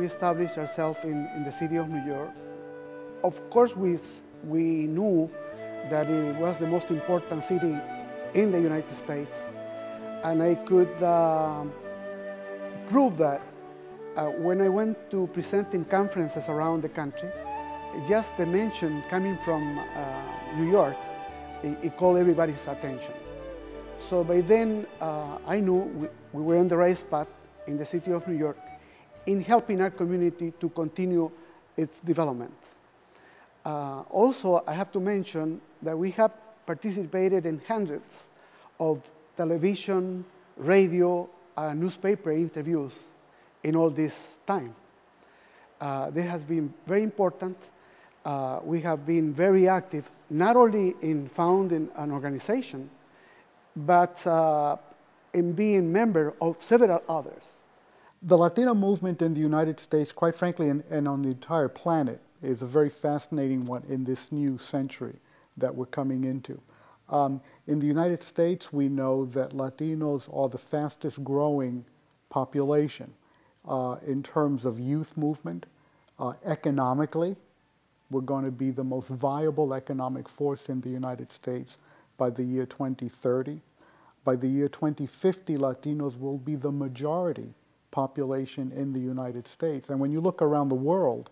we established ourselves in the city of New York. Of course, we knew that it was the most important city in the United States, and I could prove that when I went to presenting conferences around the country. Just the mention coming from New York, it called everybody's attention. So by then, I knew we were on the right path in the city of New York in helping our community to continue its development. Also, I have to mention that we have participated in hundreds of television, radio, newspaper interviews in all this time. This has been very important. We have been very active, not only in founding an organization, but in being member of several others. The Latino movement in the United States, quite frankly, and on the entire planet, is a very fascinating one in this new century that we're coming into. In the United States, we know that Latinos are the fastest growing population in terms of youth movement. Economically, we're going to be the most viable economic force in the United States by the year 2030. By the year 2050, Latinos will be the majority population in the United States. And when you look around the world,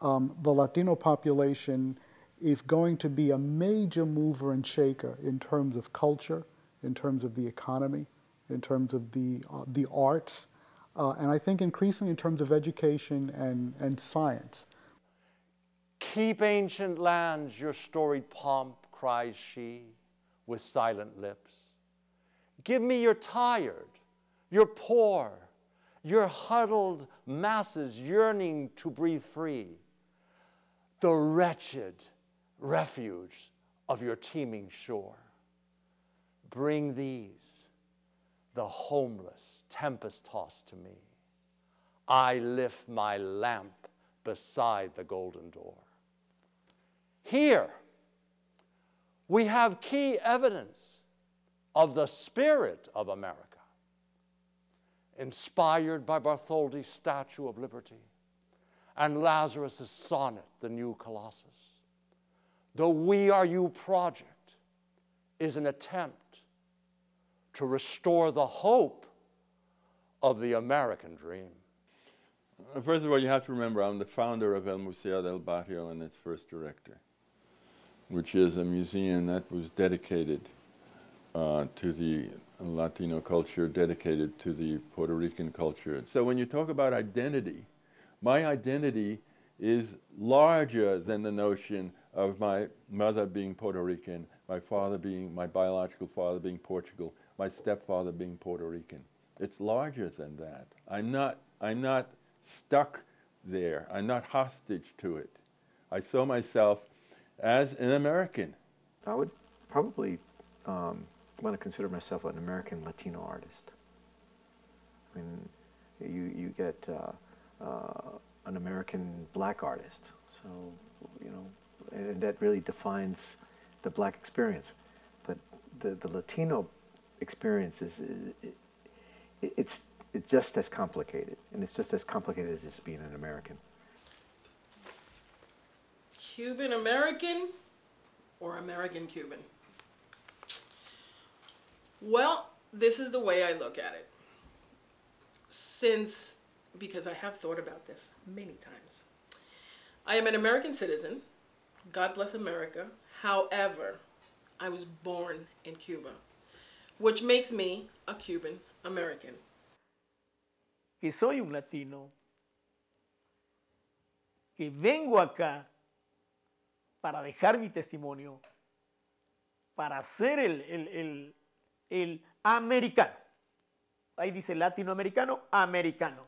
the Latino population is going to be a major mover and shaker in terms of culture, in terms of the economy, in terms of the arts, and I think increasingly in terms of education and science. "Keep ancient lands your storied pomp," cries she with silent lips. "Give me your tired, your poor, your huddled masses yearning to breathe free, the wretched refuge of your teeming shore. Bring these, the homeless, tempest-tossed to me. I lift my lamp beside the golden door." Here, we have key evidence of the spirit of America, inspired by Bartholdi's Statue of Liberty and Lazarus' sonnet, The New Colossus. The We Are You Project is an attempt to restore the hope of the American dream. First of all, you have to remember, I'm the founder of El Museo del Barrio and its first director, which is a museum that was dedicated to the Latino culture, dedicated to the Puerto Rican culture. So when you talk about identity, my identity is larger than the notion of my mother being Puerto Rican, my father being, my biological father being Portugal, my stepfather being Puerto Rican. It's larger than that. I'm not stuck there. I'm not hostage to it. I saw myself as an American. I would probably want to consider myself an American Latino artist. I mean, you get an American black artist, so, you know, and that really defines the black experience. But the Latino experience is, it's just as complicated, and it's just as complicated as just being an American. Cuban American or American Cuban? Well, this is the way I look at it. Since, because I have thought about this many times, I am an American citizen. God bless America. However, I was born in Cuba, which makes me a Cuban American. Que soy un latino, que vengo acá para dejar mi testimonio, para ser el americano. Ahí dice latinoamericano, americano,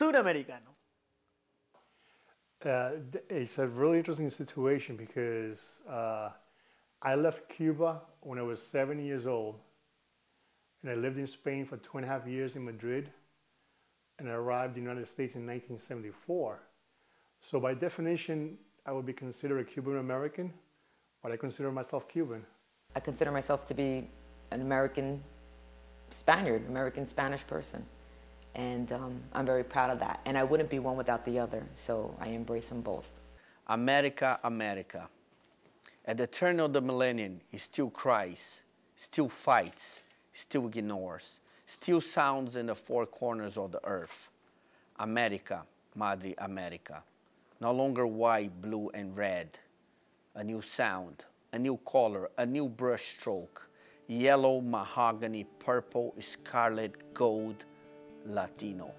suramericano. It's a really interesting situation because I left Cuba when I was 7 years old, and I lived in Spain for 2.5 years in Madrid, and I arrived in the United States in 1974. So by definition, I would be considered a Cuban American, but I consider myself Cuban. I consider myself to be an American Spaniard, American Spanish person. And I'm very proud of that. And I wouldn't be one without the other, so I embrace them both. America, America. At the turn of the millennium, it still cries, still fights, still ignores, still sounds in the four corners of the earth. America, Madre America. No longer white, blue, and red. A new sound, a new color, a new brushstroke. Yellow, mahogany, purple, scarlet, gold, Latino.